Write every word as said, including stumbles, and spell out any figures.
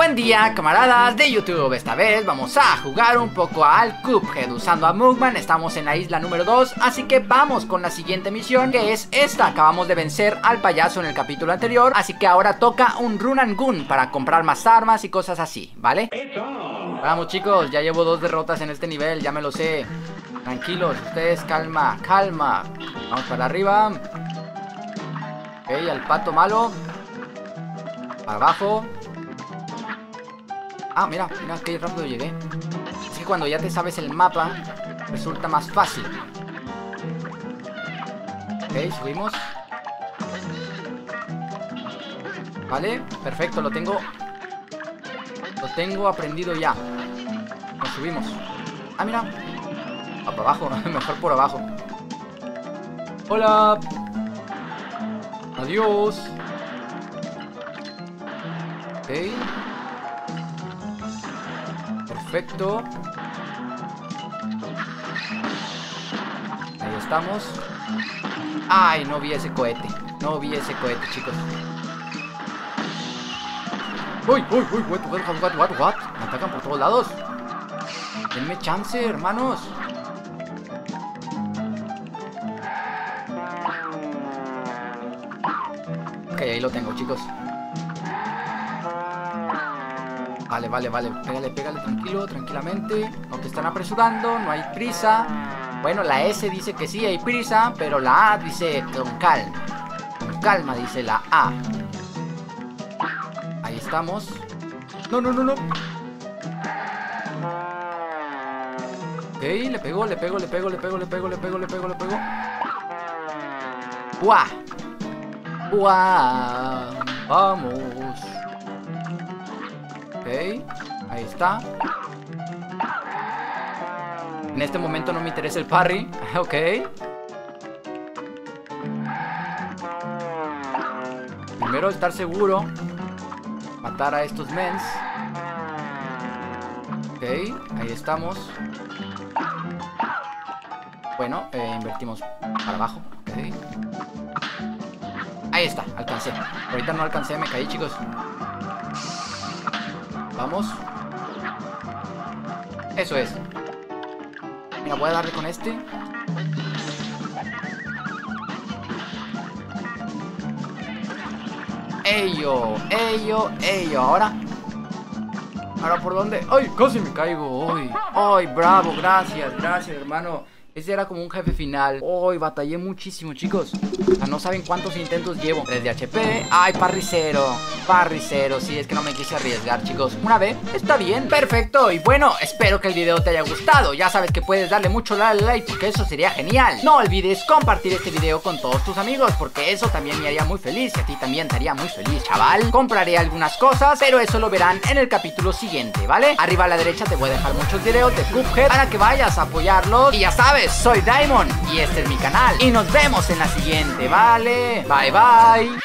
Buen día, camaradas de YouTube. Esta vez vamos a jugar un poco al Cuphead usando a Mugman. Estamos en la isla número dos, así que vamos con la siguiente misión, que es esta. Acabamos de vencer al payaso en el capítulo anterior, así que ahora toca un run and gun para comprar más armas y cosas así, ¿vale? Vamos, chicos, ya llevo dos derrotas en este nivel, ya me lo sé. Tranquilos, ustedes, calma, calma. Vamos para arriba. Ok, al pato malo. Para abajo. Ah, mira, mira qué rápido llegué. Es que cuando ya te sabes el mapa, resulta más fácil. Ok, subimos. Vale, perfecto, lo tengo. Lo tengo aprendido ya. Nos subimos. Ah, mira. Ah, para abajo, mejor por abajo. Hola. Adiós. Ok. Perfecto. Ahí estamos. Ay, no vi ese cohete. No vi ese cohete, chicos. Uy, uy, uy, what, what, what, what, what. Me atacan por todos lados. Denme chance, hermanos. Ok, ahí lo tengo, chicos. Vale, vale, vale, pégale, pégale, tranquilo, tranquilamente. No te están apresurando, no hay prisa. Bueno, la S dice que sí hay prisa, pero la A dice con calma. Con calma dice la A. Ahí estamos. No, no, no, no. Ok, le pegó, le pegó, le pegó, le pegó, le pegó, le pegó, le pegó, le pegó. ¡Buah! ¡Buah! ¡Vamos! Okay, ahí está. En este momento no me interesa el parry. Ok. Primero estar seguro. Matar a estos mens. Ok, ahí estamos. Bueno, eh, invertimos para abajo. Okay. Ahí está, alcancé. Ahorita no alcancé, me caí, chicos. Vamos. Eso es. Mira, voy a darle con este. Ello, ello, ello. Ahora. Ahora por dónde. ¡Ay! Casi me caigo. ¡Ay! ¡Ay, bravo! Gracias, gracias, hermano. Ese era como un jefe final. ¡Ay! Batallé muchísimo, chicos. O sea, no saben cuántos intentos llevo. tres de H P. ¡Ay, parricero! Parricero, sí, es que no me quise arriesgar, chicos. Una vez, está bien, perfecto. Y bueno, espero que el video te haya gustado. Ya sabes que puedes darle mucho like, porque eso sería genial. No olvides compartir este video con todos tus amigos, porque eso también me haría muy feliz. Y a ti también te haría muy feliz, chaval. Compraré algunas cosas, pero eso lo verán en el capítulo siguiente, ¿vale? Arriba a la derecha te voy a dejar muchos videos de Cuphead para que vayas a apoyarlos. Y ya sabes, soy Diamond y este es mi canal. Y nos vemos en la siguiente, ¿vale? Bye, bye.